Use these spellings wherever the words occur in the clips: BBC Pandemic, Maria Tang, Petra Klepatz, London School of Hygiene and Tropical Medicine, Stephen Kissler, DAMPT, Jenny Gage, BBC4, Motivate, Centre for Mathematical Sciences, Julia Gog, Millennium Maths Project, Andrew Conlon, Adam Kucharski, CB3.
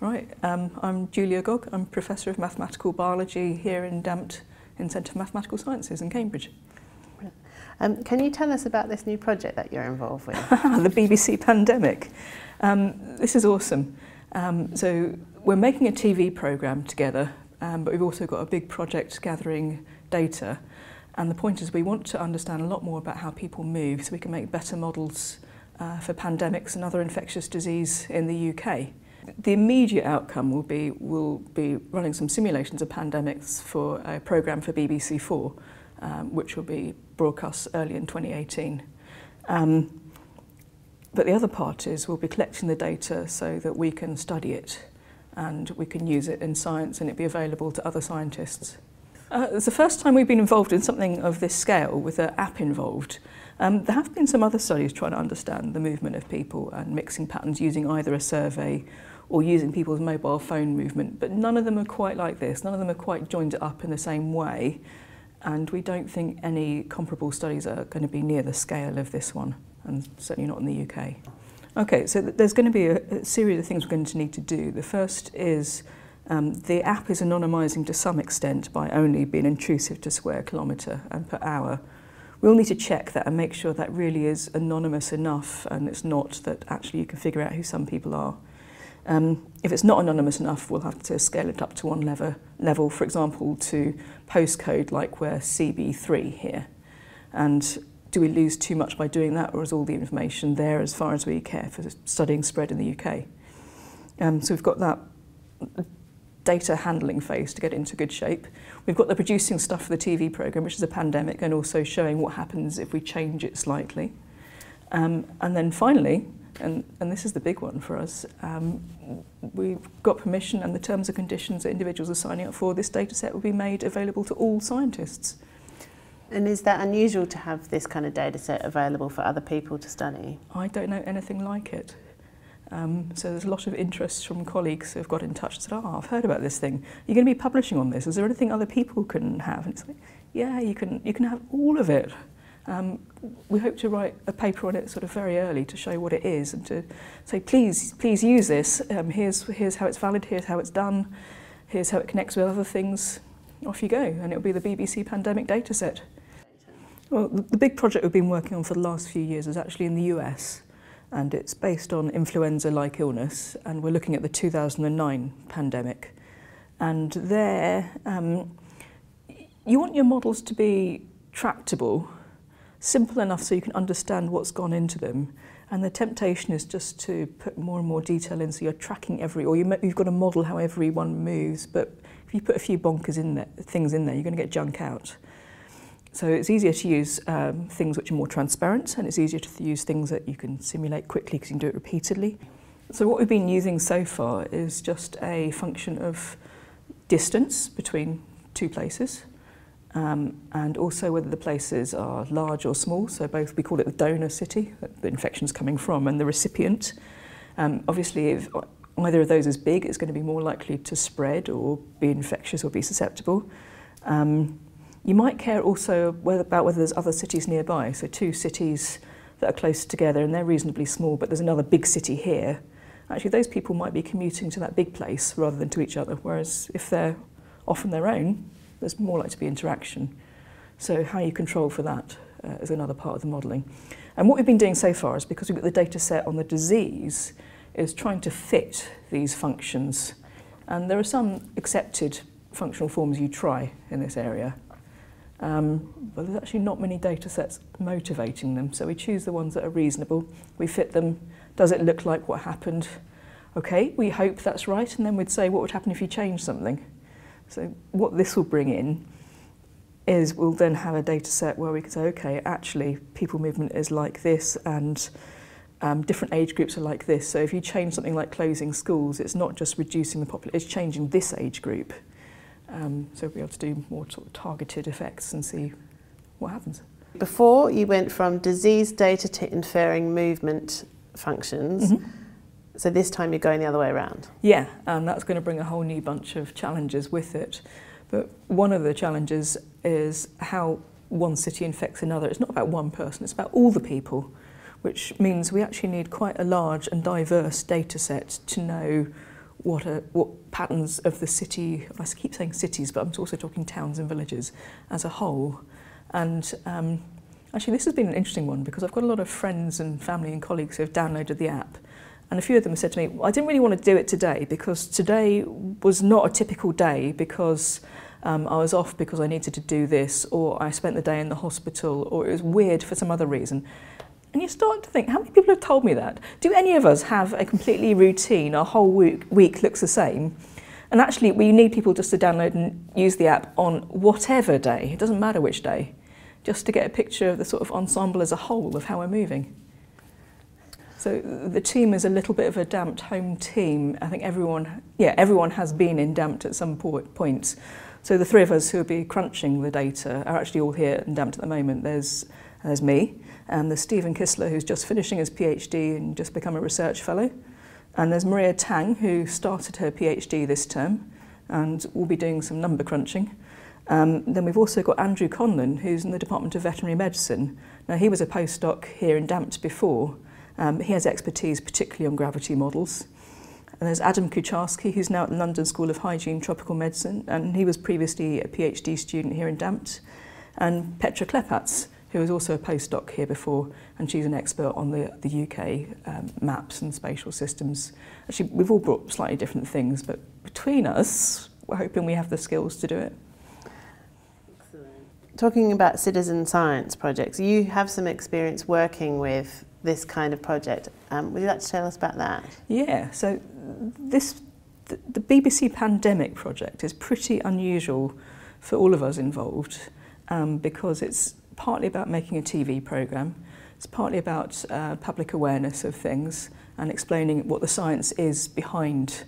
Right, I'm Julia Gog. I'm Professor of Mathematical Biology here in DAMPT in Centre for Mathematical Sciences in Cambridge. Can you tell us about this new project that you're involved with? The BBC Pandemic. This is awesome. So we're making a TV programme together, but we've also got a big project gathering data. And the point is we want to understand a lot more about how people move so we can make better models for pandemics and other infectious disease in the UK. The immediate outcome will be running some simulations of pandemics for a programme for BBC4, which will be broadcast early in 2018. But the other part is we'll be collecting the data so that we can study it and we can use it in science and it'll be available to other scientists. It's the first time we've been involved in something of this scale with an app involved. There have been some other studies trying to understand the movement of people and mixing patterns using either a survey or using people's mobile phone movement, but none of them are quite like this. None of them are quite joined up in the same way, and we don't think any comparable studies are going to be near the scale of this one, and certainly not in the UK. Okay, so there's going to be a series of things we're going to need to do. The first is the app is anonymising to some extent by only being intrusive to square kilometre and per hour. We'll need to check that and make sure that really is anonymous enough and it's not that actually you can figure out who some people are. If it's not anonymous enough, we'll have to scale it up to one level, for example, to postcode, like we're CB3 here. And do we lose too much by doing that, or is all the information there as far as we care for studying spread in the UK? So we've got that data handling phase to get into good shape. We've got the producing stuff for the TV programme, which is a pandemic, and also showing what happens if we change it slightly. And then finally, and this is the big one for us, we've got permission and the terms and conditions that individuals are signing up for. This data set will be made available to all scientists. And is that unusual to have this kind of data set available for other people to study? I don't know anything like it. So there's a lot of interest from colleagues who have got in touch and said, oh, I've heard about this thing. You're going to be publishing on this. Is there anything other people can have? And it's like, yeah, you can have all of it. We hope to write a paper on it sort of very early to show what it is and to say, please use this. Here's how it's valid, here's how it's done, here's how it connects with other things. Off you go. And it'll be the BBC Pandemic dataset. Well, the big project we've been working on for the last few years is actually in the US. And it's based on influenza-like illness, and we're looking at the 2009 pandemic. And there, you want your models to be tractable, simple enough so you can understand what's gone into them. And the temptation is just to put more and more detail in, so you're tracking you've got to model how everyone moves, but if you put a few bonkers things in there, you're going to get junk out. So it's easier to use things which are more transparent, and it's easier to use things that you can simulate quickly because you can do it repeatedly. So what we've been using so far is just a function of distance between two places, and also whether the places are large or small. So both, we call it the donor city, that the infection's coming from, and the recipient. Obviously, if either of those is big, it's going to be more likely to spread or be infectious or be susceptible. You might care also about whether there's other cities nearby, so two cities that are close together and they're reasonably small, but there's another big city here. Actually, those people might be commuting to that big place rather than to each other, whereas if they're off on their own, there's more likely to be interaction. So how you control for that is another part of the modelling. And what we've been doing so far is, because we've got the data set on the disease, is trying to fit these functions. And there are some accepted functional forms you try in this area. But there's actually not many data sets motivating them, so we choose the ones that are reasonable, we fit them, does it look like what happened? Okay, we hope that's right, and then we'd say what would happen if you change something. So what this will bring in is we'll then have a data set where we can say, okay, actually people movement is like this, and different age groups are like this, so if you change something like closing schools, it's not just reducing the population, it's changing this age group. So we'll be able to do more sort of targeted effects and see what happens. Before, you went from disease data to inferring movement functions, so this time you're going the other way around. Yeah, and that's going to bring a whole new bunch of challenges with it. But one of the challenges is how one city infects another. It's not about one person, it's about all the people, which means we actually need quite a large and diverse data set to know what patterns of the city, I keep saying cities, but I'm also talking towns and villages as a whole. And actually this has been an interesting one because I've got a lot of friends and family and colleagues who have downloaded the app, and a few of them have said to me, well, I didn't really want to do it today because today was not a typical day because I was off because I needed to do this, or I spent the day in the hospital, or it was weird for some other reason. And you start to think, how many people have told me that? Do any of us have a completely routine, our whole week looks the same? And actually we need people just to download and use the app on whatever day, it doesn't matter which day, just to get a picture of the sort of ensemble as a whole of how we're moving. So the team is a little bit of a damped home team. I think everyone has been in damped at some point. So the three of us who will be crunching the data are actually all here in damped at the moment. There's me, and there's Stephen Kissler, who's just finishing his PhD and just become a research fellow. And there's Maria Tang, who started her PhD this term and will be doing some number crunching. Then we've also got Andrew Conlon, who's in the Department of Veterinary Medicine. Now, he was a postdoc here in DAMPT before. He has expertise particularly on gravity models. And there's Adam Kucharski, who's now at the London School of Hygiene and Tropical Medicine, and he was previously a PhD student here in DAMPT. And Petra Klepatz, who was also a postdoc here before, and she's an expert on the UK maps and spatial systems. Actually, we've all brought slightly different things, but between us, we're hoping we have the skills to do it. Excellent. Talking about citizen science projects, you have some experience working with this kind of project. Would you like to tell us about that? Yeah, so the BBC Pandemic project is pretty unusual for all of us involved because it's partly about making a TV programme, it's partly about public awareness of things and explaining what the science is behind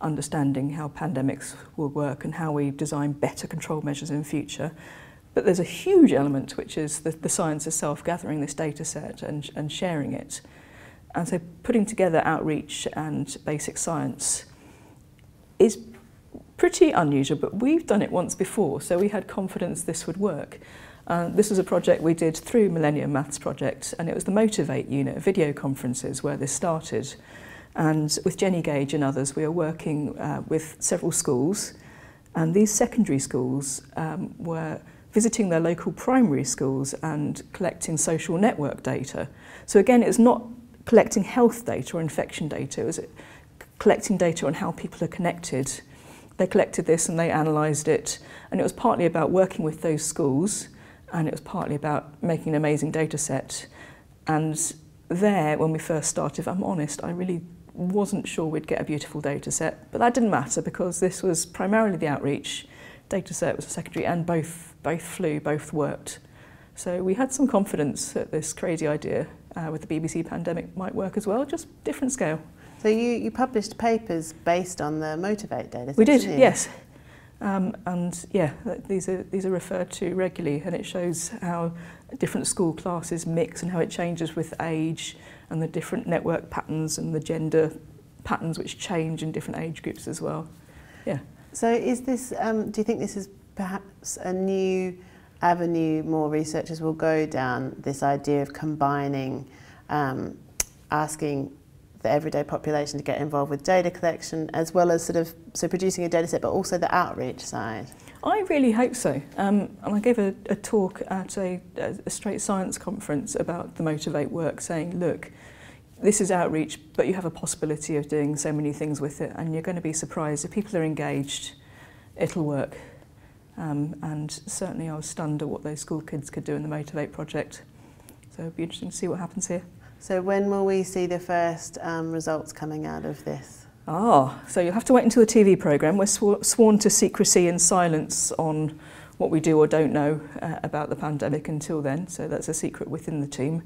understanding how pandemics will work and how we design better control measures in future. But there's a huge element which is the science itself, gathering this data set and sharing it. And so putting together outreach and basic science is pretty unusual, but we've done it once before, so we had confidence this would work. This was a project we did through Millennium Maths Project, and it was the Motivate unit, video conferences, where this started. And with Jenny Gage and others, we are working with several schools, and these secondary schools were visiting their local primary schools and collecting social network data. So again, it's not collecting health data or infection data, it was collecting data on how people are connected. They collected this and they analysed it, and it was partly about working with those schools, and it was partly about making an amazing data set. And there, when we first started, if I'm honest, I really wasn't sure we'd get a beautiful data set, but that didn't matter because this was primarily the outreach data set, was a secondary, and both flew, both worked. So we had some confidence that this crazy idea with the BBC Pandemic might work as well, just different scale. So you published papers based on the Motivate data set? We did, yes. And yeah, these are referred to regularly, and it shows how different school classes mix and how it changes with age, and the different network patterns and the gender patterns which change in different age groups as well. Yeah. So is this, do you think this is perhaps a new avenue more researchers will go down, this idea of combining, asking the everyday population to get involved with data collection, as well as sort of producing a data set, but also the outreach side? I really hope so. And I gave a talk at a straight science conference about the Motivate work, saying, look, this is outreach, but you have a possibility of doing so many things with it, and you're going to be surprised if people are engaged, it'll work. And certainly I was stunned at what those school kids could do in the Motivate project. So it'll be interesting to see what happens here. So when will we see the first results coming out of this? So you'll have to wait until the TV programme. We're sworn to secrecy and silence on what we do or don't know about the pandemic until then, so that's a secret within the team.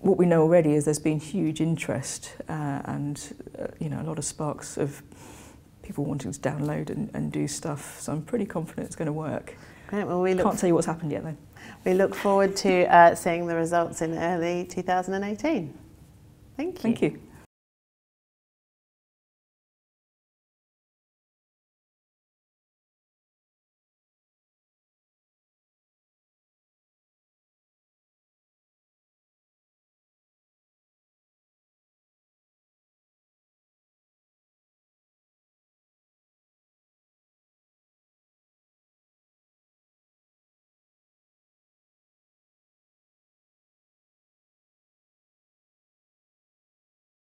What we know already is there's been huge interest and you know, a lot of sparks of people wanting to download and do stuff, so I'm pretty confident it's going to work. Right, well, we can't tell you what's happened yet though. We look forward to seeing the results in early 2018. Thank you. Thank you.